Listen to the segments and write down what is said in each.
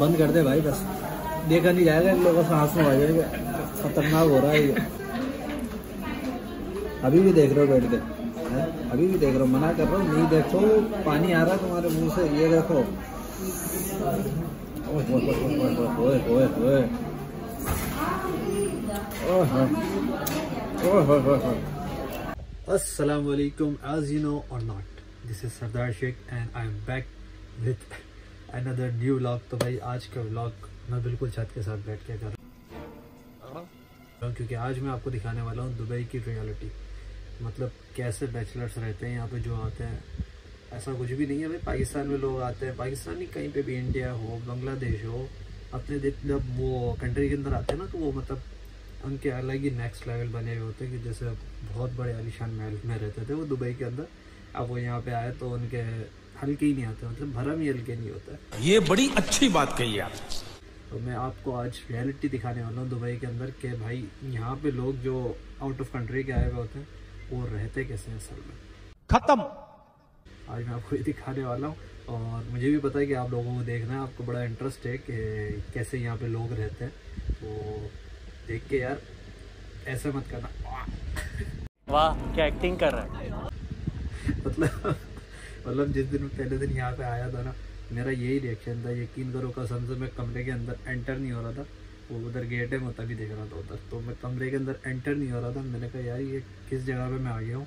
बंद कर दे भाई, बस देखा नहीं जाएगा इन लोगों को, सांस में आ जाएगा, खतरनाक हो रहा है ये। अभी भी देख रहे हो बैठ के, अभी भी देख रहे हो, मना कर रहा हूँ नहीं देखो, पानी आ रहा है तुम्हारे मुंह से, ये देखो। अस्सलाम वालेकुम, as you know or not, this is Sardar Sheikh and I am back with another new vlog। तो भाई आज का vlog मैं बिल्कुल छत के साथ बैठ के कर रहा हूँ, क्योंकि आज मैं आपको दिखाने वाला हूँ दुबई की रियलिटी, मतलब कैसे बैचलर्स रहते हैं यहाँ पे जो आते हैं। ऐसा कुछ भी नहीं है भाई, पाकिस्तान में लोग आते हैं, पाकिस्तानी कहीं पे भी, इंडिया हो, बांग्लादेश हो, अपने जब वो कंट्री के अंदर आते हैं ना, तो वो मतलब उनके अलग ही नेक्स्ट लेवल बने हुए होते हैं। कि जैसे बहुत बड़े आलीशान महल में रहते थे वो दुबई के अंदर, अब वो यहाँ पे आए तो उनके हल्के ही नहीं आते, मतलब भरम ही हल्के नहीं होता। ये बड़ी अच्छी बात कही आपने। तो मैं आपको आज रियलिटी दिखाने वाला हूँ दुबई के अंदर के भाई यहाँ पे लोग जो आउट ऑफ कंट्री के आए हुए होते हैं वो रहते कैसे हैं असल में। खत्म। आज मैं आपको ये दिखाने वाला हूँ, और मुझे भी पता है कि आप लोगों को देखना है, आपको बड़ा इंटरेस्ट है कि कैसे यहाँ पे लोग रहते हैं, तो देख के यार ऐसे मत करना। वाह क्या एक्टिंग कर रहा है। मतलब जिस दिन पहले दिन यहाँ पे आया था ना, मेरा यही रिएक्शन था, यकीन करो कसम से, मैं कमरे के अंदर एंटर नहीं हो रहा था। वो उधर गेट है मैं तभी देख रहा था उधर, तो मैं कमरे के अंदर एंटर नहीं हो रहा था। मैंने कहा यार ये किस जगह पर मैं आ गया हूँ,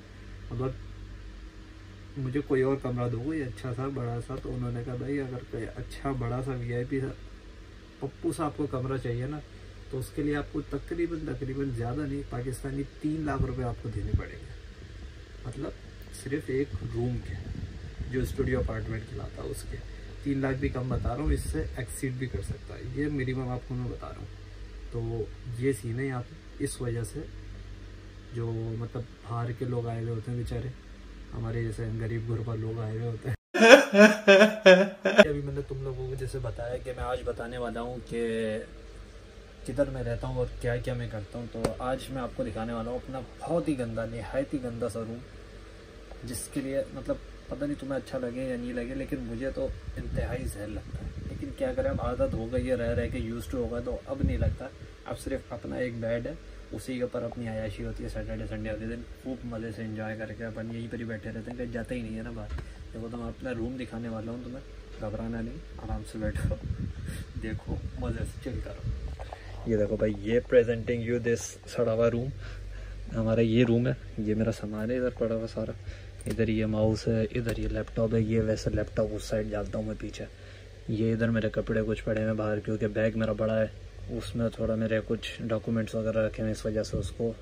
मतलब मुझे कोई और कमरा दो, ये अच्छा सा बड़ा सा। तो उन्होंने कहा भाई अगर कोई अच्छा बड़ा सा वीआईपी सा पप्पू सा आपको कमरा चाहिए ना, तो उसके लिए आपको तकरीबन ज़्यादा नहीं पाकिस्तानी 3 लाख रुपए आपको देने पड़ेंगे, मतलब सिर्फ एक रूम के, जो स्टूडियो अपार्टमेंट खिलाता है उसके। 3 लाख भी कम बता रहा हूँ, इससे एक्सीड भी कर सकता है, ये मिनिमम आपको मैं बता रहा हूँ। तो ये सीन है यहाँ पर, इस वजह से जो मतलब बाहर के लोग आए हुए होते हैं बेचारे, हमारे जैसे गरीब गुरबा लोग आए हुए होते हैं। अभी मैंने तुम लोगों को जैसे बताया कि मैं आज बताने वाला हूँ कि किधर मैं रहता हूँ और क्या क्या मैं करता हूँ। तो आज मैं आपको दिखाने वाला हूँ अपना बहुत ही गंदा, नहायत ही गंदा सा रूम, जिसके लिए मतलब पता नहीं तुम्हें अच्छा लगे या नहीं लगे, लेकिन मुझे तो इंतहाई जहर लगता है। लेकिन क्या करें, अब आदत हो गई है, रह रह के यूज टू हो गया, तो अब नहीं लगता। अब सिर्फ अपना एक बेड है, उसी के ऊपर अपनी आयाशी होती है। सैटरडे संडे आते दिन खूब मज़े से एंजॉय करके अपन यहीं पर ही बैठे रहते हैं, कहीं जाते ही नहीं है ना बाहर। देखो तो मैं अपना रूम दिखाने वाला हूँ, तुम्हें घबराना नहीं, आराम से बैठो, देखो मज़े से चिल करो। ये देखो भाई, ये प्रेजेंटिंग यू दिस सड़ावा रूम, हमारा ये रूम है, ये मेरा सामान है इधर पड़ा हुआ सारा, इधर ये माउस है, इधर ये लैपटॉप है, ये वैसे लैपटॉप उस साइड जाता हूँ मैं पीछे, ये इधर मेरे कपड़े कुछ पड़े हैं बाहर, क्योंकि बैग मेरा बड़ा है, उसमें थोड़ा मेरे कुछ डॉक्यूमेंट्स वगैरह रखे हैं, इस वजह से उसको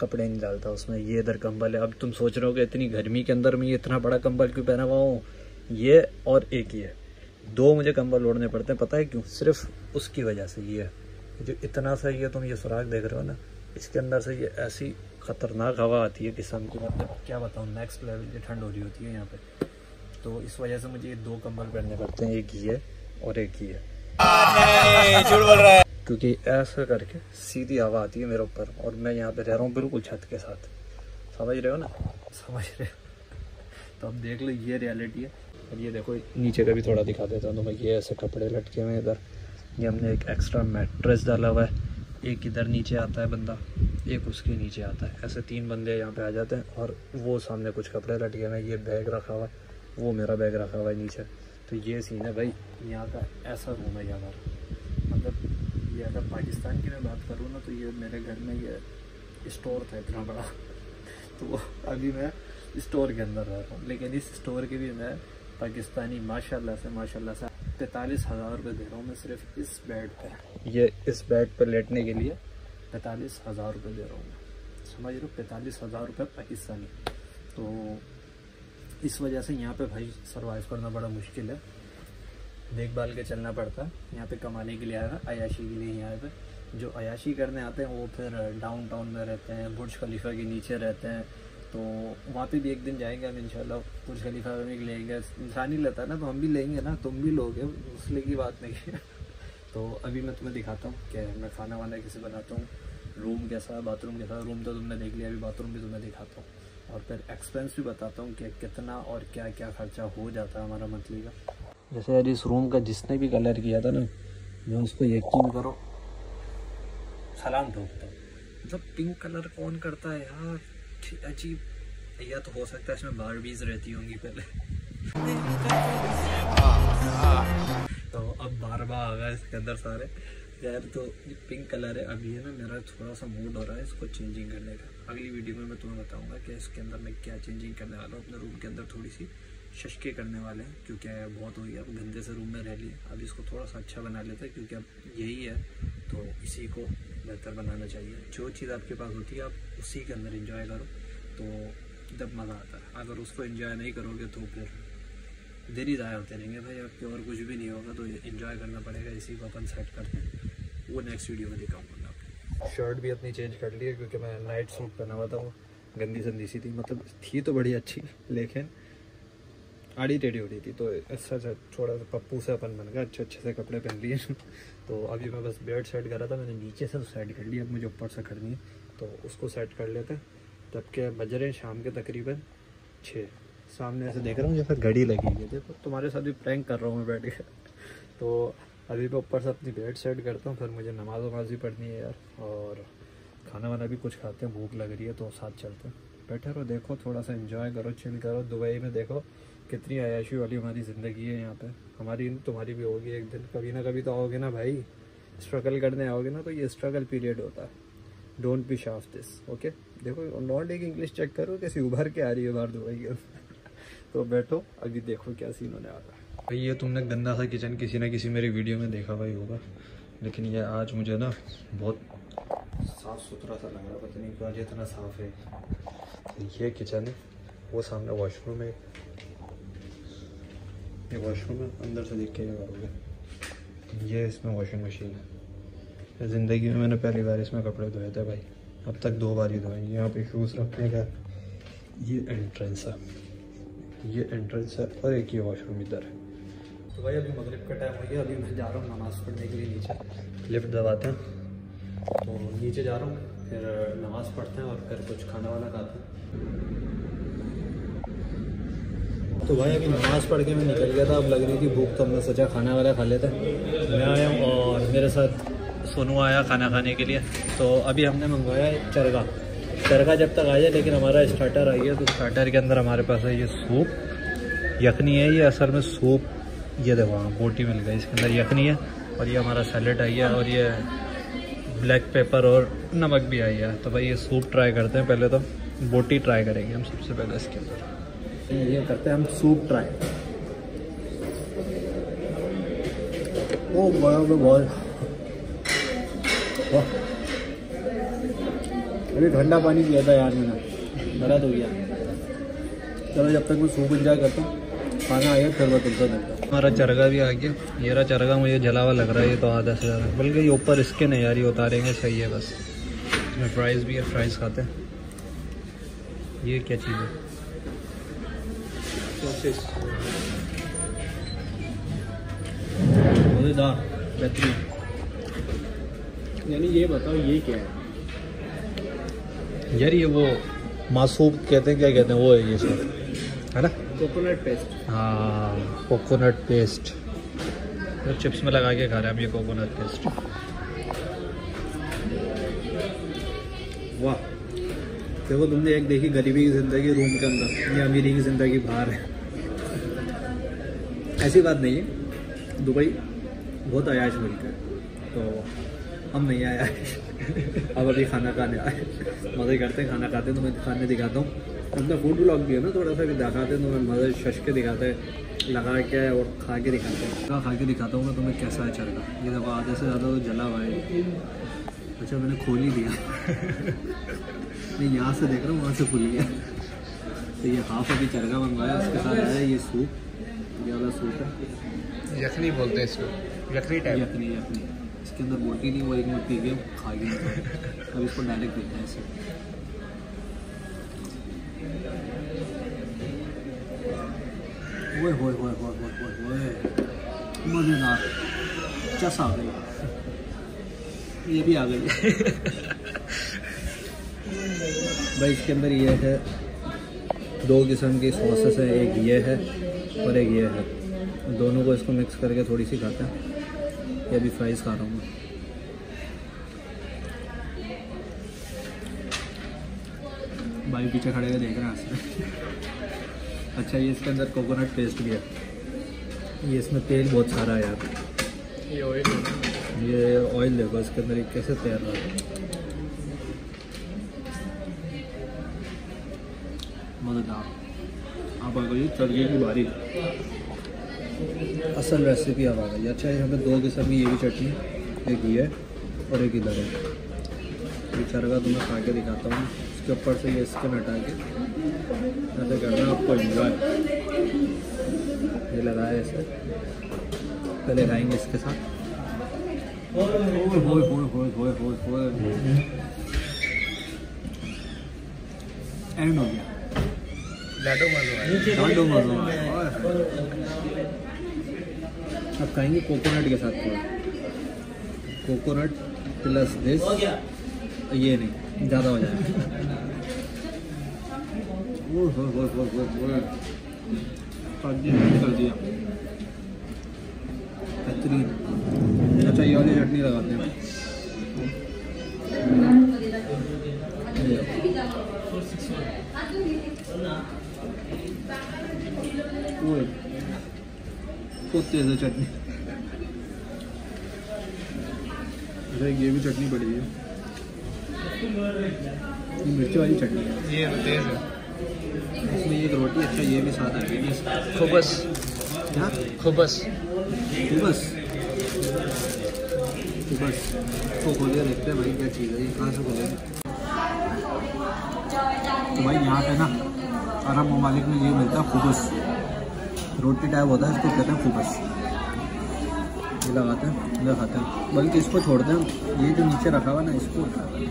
कपड़े नहीं डालता उसमें। ये इधर कंबल है, अब तुम सोच रहे हो कि इतनी गर्मी के अंदर मैं इतना बड़ा कंबल क्यों पहना हुआ हूँ, ये और एक ये, 2 मुझे कंबल ओढ़ने पड़ते हैं, पता है क्यों, सिर्फ उसकी वजह से। ये जो इतना सा ये तुम ये सुराख देख रहे हो ना, इसके अंदर से ये ऐसी ख़तरनाक हवा आती है किस्म की, मतलब क्या बताऊँ, नेक्स्ट लेवल की ठंड हो रही होती है यहाँ पर। तो इस वजह से मुझे ये 2 कंबल पहनने पड़ते हैं, एक ये और एक ये, झूठ बोल रहा है, क्योंकि ऐसा करके सीधी हवा आती है मेरे ऊपर, और मैं यहाँ पे रह रहा हूँ बिल्कुल छत के साथ, समझ रहे हो ना, समझ रहे हो। तो अब देख लो ये रियलिटी है। और ये देखो नीचे का भी थोड़ा दिखा देता हूँ, तो मैं ये ऐसे कपड़े लटके हुए इधर, ये हमने एक एक्स्ट्रा मैट्रेस डाला हुआ है, एक इधर नीचे आता है बंदा, एक उसके नीचे आता है, ऐसे 3 बंदे यहाँ पे आ जाते हैं, और वो सामने कुछ कपड़े लटके हुए हैं, ये बैग रखा हुआ है, वो मेरा बैग रखा हुआ है नीचे। तो ये सीन है भाई यहाँ का, ऐसा रूम है यहाँ पर। मतलब ये अगर पाकिस्तान की मैं बात करूँ ना, तो ये मेरे घर में ये स्टोर था इतना बड़ा, तो अभी मैं स्टोर के अंदर रह रहा हूँ, लेकिन इस स्टोर के भी मैं पाकिस्तानी माशाल्लाह से 45,000 रुपये दे रहा हूँ मैं, सिर्फ इस बेड पर, ये इस बेड पर लेटने के लिए 45,000 रुपये दे रहा हूँ मैं, समझ रहे हो, 45,000 रुपये पाकिस्तानी। तो इस वजह से यहाँ पे भाई सर्वाइव करना बड़ा मुश्किल है, देखभाल के चलना पड़ता है। यहाँ पे कमाने के लिए आया है, अयाशी के लिए ही आए पे, जो अयाशी करने आते हैं वो फिर डाउनटाउन में रहते हैं, बुर्ज खलीफा के नीचे रहते हैं, तो वहाँ पे भी एक दिन जाएंगे हम इंशाल्लाह, बुर्ज खलीफा में भी लेंगे, इंसान ही लेता है ना, तो हम भी लेंगे ना, तुम भी लोगे, उसले की बात नहीं है। तो अभी मैं तुम्हें दिखाता हूँ कि मैं खाना वाना कैसे बनाता हूँ, रूम कैसा है, बाथरूम कैसा, रूम तो तुमने देख लिया, अभी बाथरूम भी तुम्हें दिखाता हूँ, और फिर एक्सपेंस भी बताता हूँ कि कितना और क्या क्या खर्चा हो जाता है हमारा मंथली का। जैसे यार इस रूम का जिसने भी कलर किया था ना, मैं उसको यकीन करो सलाम ठोकता हूँ। मतलब पिंक कलर कौन करता है यार, अजीब। या तो हो सकता है इसमें बारबीज रहती होंगी पहले तो अब बारबा आ गया इसके अंदर सारे यार। तो पिंक कलर है। अभी है ना मेरा थोड़ा सा मूड हो रहा है इसको चेंजिंग करने का। अगली वीडियो में मैं तुम्हें बताऊंगा कि इसके अंदर मैं क्या चेंजिंग करने वाला हूँ। अपने रूम के अंदर थोड़ी सी शशके करने वाले हैं क्योंकि बहुत हो गया अब गंदे से रूम में रह लिए। अब इसको थोड़ा सा अच्छा बना लेते हैं क्योंकि अब यही है तो इसी को बेहतर बनाना चाहिए। जो चीज़ आपके पास होती है आप उसी के अंदर एंजॉय करो तो तब मज़ा आता है। अगर उसको एंजॉय नहीं करोगे तो फिर देरी ज़ाया होते रहेंगे भाई आपके, और कुछ भी नहीं होगा। तो एंजॉय करना पड़ेगा, इसी को अपन सेट करते हैं, वो नेक्स्ट वीडियो में दिखाऊंगा आपको। शर्ट भी अपनी चेंज कर ली है क्योंकि मैं नाइट सूट पहना हुआ था, वो गंदी संदी सी थी। मतलब थी तो बड़ी अच्छी लेकिन आड़ी टेढ़ी हो रही थी। तो अच्छा सा थोड़ा सा पप्पू से अपन बन गया, अच्छे अच्छे से कपड़े पहन लिए। तो अभी मैं बस बेड सेट कर रहा था, मैंने नीचे से तो सेट कर लिया, अब मुझे ऊपर से करनी है तो उसको सेट कर लेते हैं। तब के बज रहे हैं शाम के तकरीबन 6। सामने ऐसे देख रहा हूँ जैसे घड़ी लगी हुई थी। तो तुम्हारे साथ भी प्रैंक कर रहा हूँ मैं बैठ के। तो अभी मैं ऊपर से अपनी बेड सेट करता हूँ, फिर मुझे नमाज वमाज भी पढ़नी है यार, और खाना वाना भी कुछ खाते हैं, भूख लग रही है। तो साथ चलते हैं। बैठे रहो, देखो, थोड़ा सा एंजॉय करो, चिल करो। दुबई में देखो कितनी अयाशी वाली हमारी ज़िंदगी है यहाँ पे। हमारी तुम्हारी भी होगी एक दिन, कभी ना कभी तो आओगे ना भाई, स्ट्रगल करने आओगे ना। तो ये स्ट्रगल पीरियड होता है। डोंट बी शाफ दिस, ओके। देखो नॉट एक इंग्लिश चेक करो कैसी उभर के आ रही है बाहर दुबई के तो बैठो, अभी देखो क्या सीन होने वाला है भाई। ये तुमने गंदा सा किचन किसी ना किसी मेरी वीडियो में देखा भाई होगा, लेकिन ये आज मुझे ना बहुत साफ़ सुथरा सा लग रहा है। पता नहीं क्यों आज इतना साफ़ है। ये किचन है, वो सामने वॉशरूम है, ये वॉशरूम है, अंदर से देख के करोगे। ये इसमें वॉशिंग मशीन है। ज़िंदगी में मैंने पहली बार इसमें कपड़े धोए थे भाई, अब तक 2 बार ही धोएंगे। यहाँ पे शूज़ रखने का ये एंट्रेंस है, ये एंट्रेंस है, और एक ये वॉशरूम इधर है। तो भाई अभी मगरिब का टाइम हो गया, अभी मैं जा रहा हूँ नमाज़ पढ़ने के लिए नीचे। लिफ्ट दबाते हैं तो नीचे जा रहा हूँ, फिर नमाज़ पढ़ते हैं और फिर कुछ खाना वाना खाते हैं। तो भाई अभी नमाज़ पढ़ के मैं निकल गया था, अब लग रही थी भूख, तो हमने सोचा खाना वाला खा लेते हैं। मैं आया हूँ और मेरे साथ सोनू आया खाना खाने के लिए। तो अभी हमने मंगवाया चरगा। चरगा जब तक आ जाए, लेकिन हमारा स्टार्टर आ गया। तो स्टार्टर के अंदर हमारे पास है ये सूप, यखनी है, ये असल में सूप, ये देखो बोटी मिल गई, इसके अंदर यखनी है। और ये हमारा सैलेड आई है, और ये ब्लैक पेपर और नमक भी आई है। तो भाई ये सूप ट्राई करते हैं पहले, तो बोटी ट्राई करेंगे हम सबसे पहले। इसके अंदर ये करते हैं हम सूप ट्राई। ओ बहुत अभी ठंडा पानी पिया था यार मैंने, दर्द हो गया। चलो जब तक मैं सूप इंजॉय करता हूँ, खाना आया फिर मैं तुमसे मिलता हूँ। हमारा चरगा भी आ गया। मेरा चरगा मुझे जला हुआ लग रहा है, ये तो आधा से ज़्यादा, बल्कि ये ऊपर स्किन है यार, ये उतारेंगे सही है। बस इसमें फ्राइज़ भी है, फ्राइज़ खाते हैं। ये क्या चीज़ है? मज़ेदार, बेहतरीन। यानी ये बताओ ये क्या है यार? ये वो मासूब कहते हैं, क्या कहते हैं वो है ये सब, है ना? Coconut paste. हाँ कोकोनट पेस्ट, तो चिप्स में लगा के खा रहे हैं हम ये कोकोनट पेस्ट। वाह देखो, तुमने एक देखी गरीबी की ज़िंदगी रूम के अंदर, या अमीरी की ज़िंदगी बाहर है। ऐसी बात नहीं है, दुबई बहुत आयाश मुल्क है, तो हम नहीं आयाश अब अभी खाना खाने आए, मज़े करते हैं, खाना खाते हैं। तो मैं खाने दिखाता हूँ, अपना फूड ब्लॉग भी है ना, थोड़ा सा भी दिखाते हैं, तो मैं मज़े शश के दिखाते हैं, लगा के और खा के दिखाते हैं। खा के दिखाता हूँ मैं तुम्हें कैसा है चल रहा। ये देखो आधे से ज़्यादा तो जला हुआ है। अच्छा मैंने खोल ही दिया नहीं, यहाँ से देख रहा हूँ, वहाँ से खुल गया। तो ये हाफ अभी चरगा मंगवाया, उसके साथ आया ये सूप, ये वाला सूप है, यखनी बोलते हैं इसको, यखनी टाइप, यखनी यखनी। इसके अंदर बोटी नहीं, वो एक मैं पी गया, खा गया। अब इसको डायरेक्ट देते हैं इसे। ओए होए होए होए होए होए, मज़ेदार, चस आ गई, ये भी आ गई भाई। इसके अंदर ये है 2 किस्म की सॉसेस है, एक ये है और एक ये है। दोनों को इसको मिक्स करके थोड़ी सी खाते हैं। ये अभी फ्राइज़ खा रहा हूँ मैं। भाई पीछे खड़े हुए देख रहे हैं आज। अच्छा, ये इसके अंदर कोकोनट पेस्ट भी है। ये इसमें तेल बहुत सारा है यार। ये ऑयल देखो इसके अंदर एक कैसे तैर रहा है। मज़ेदार। आप आ गई तड़के की बारी, असल रेसिपी आप आ गई। अच्छा, यहाँ पे दो किस्म की ये भी चटनी, एक ये और एक इधर है। ये चरगा तुम्हें खा के दिखाता हूँ। ऊपर से ये स्किन हटा के ऐसे करना, आपको इंजॉय। ये लगाया ऐसे पहले खाएंगे इसके साथ। एंड हो गया। अब खाएंगे कोकोनट के साथ, कोकोनट प्लस दिस। ये नहीं ज़्यादा हो जाए। अच्छा, ये वाली चटनी लगाते हैं। तेज़ है चटनी। ये भी चटनी पड़ी है, मिर्ची वाली चटनी है। ये तेज़ है, इसमें एक रोटी। अच्छा, ये भी साथ आ गई। खुबस क्या? खुबस तो खोलिए, देखते हैं भाई क्या चीज़ है ये, कहाँ से खोलेंगे। तो भाई यहाँ पे ना अरब ममालिक में ये मिलता है खुबस, रोटी टाइप होता है, इसको कहते हैं खुबस। ये लगाते हैं, ये खाते हैं। बल्कि इसको छोड़ते हैं, ये जो नीचे रखा हुआ ना इसको उठाते हैं,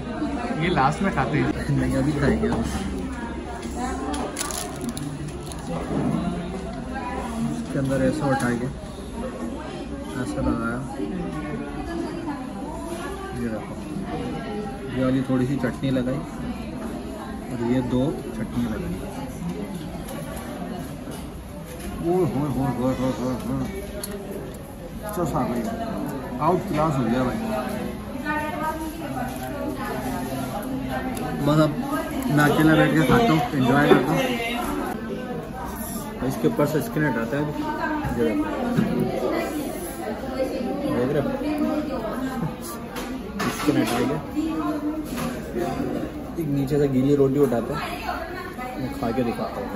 ये लास्ट में खाते हैं। नहीं, अभी खाएंगे। इसके अंदर ऐसा उठा के ऐसा लगाया, ये रखो। ये वाली थोड़ी सी चटनी लगाई और ये दो चटनी लगाई। चस आ गई, आउट क्लास हो गया भाई। बस अब मैं अकेला बैठ के खाता हूँ, एंजॉय करता हूँ। इसके ऊपर से स्किन हटाता है, देख रहे हो? स्किन हटाएगा, एक नीचे से गीली रोटी उठाता है। मैं खा के दिखाता हूँ।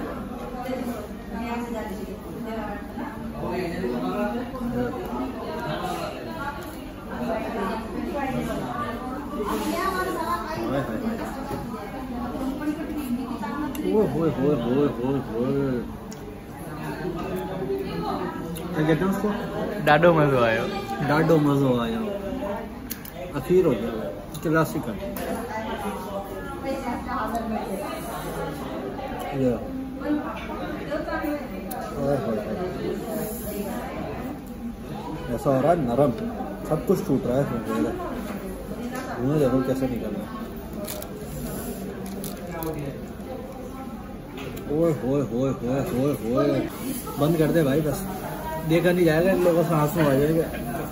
ओए कहते हैं उसको, डाडो मज़ो आयो। अखीर हो गया, क्लासिक है। ऐसा हो रहा है नरम, सब कुछ टूट रहा है। मुझे जरूर कैसे निकल रहा है। ओए बंद कर दे भाई, बस देखा नहीं जाएगा। इन लोगों से सांस में आ जाएगा,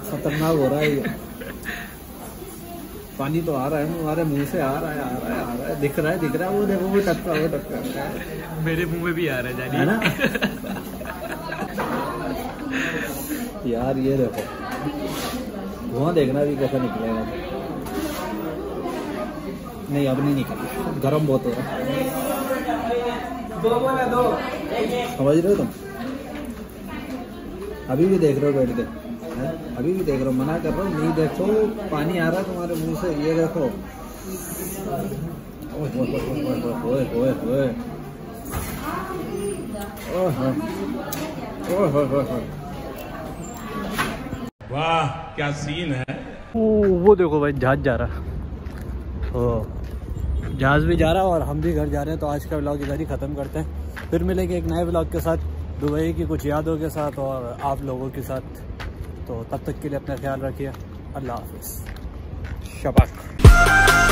खतरनाक हो रहा है ये। पानी तो आ रहा है हमारे मुंह से, आ रहा है। दिख रहा है। वो देखो, वो टपका मेरे मुंह में भी आ रहा है ना। यार ये देखो, वहाँ देखना भी कैसा निकलेगा। नहीं, अब नहीं निकला, गर्म बहुत हो रहा है। समझ रहे हो तुम? अभी भी देख रहे हो बैठ के। मना कर रहा हूँ, नहीं देखो, पानी आ रहा है तुम्हारे मुंह से। ये देखो, वाह क्या सीन है। वो देखो भाई, जहाज जा रहा। जहाज भी जा रहा और हम भी घर जा रहे हैं। तो आज का व्लॉग इधर ही ख़त्म करते हैं। फिर मिलेंगे एक नए व्लॉग के साथ, दुबई की कुछ यादों के साथ और आप लोगों के साथ। तो तब तक के लिए अपना ख्याल रखिए। अल्लाह हाफिज़। शबाक।